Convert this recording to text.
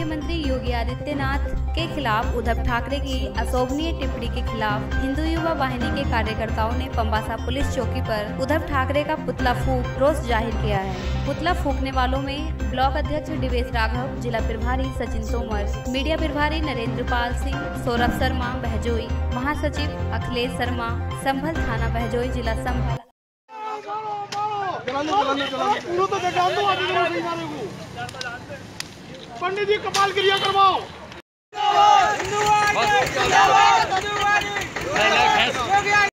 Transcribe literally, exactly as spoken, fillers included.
मुख्यमंत्री योगी आदित्यनाथ के खिलाफ उद्धव ठाकरे की अशोभनीय टिप्पणी के खिलाफ हिंदू युवा वाहिनी के कार्यकर्ताओं ने पंबासा पुलिस चौकी पर उद्धव ठाकरे का पुतला फूंक रोष जाहिर किया है। पुतला फूंकने वालों में ब्लॉक अध्यक्ष दिवेश राघव, जिला प्रभारी सचिन तोमर, मीडिया प्रभारी नरेंद्र पाल सिंह, सौरभ शर्मा बहजोई, महासचिव अखिलेश शर्मा, संभल थाना बहजोई, जिला संभल। पंडित जी कपाल क्रिया करवाओ।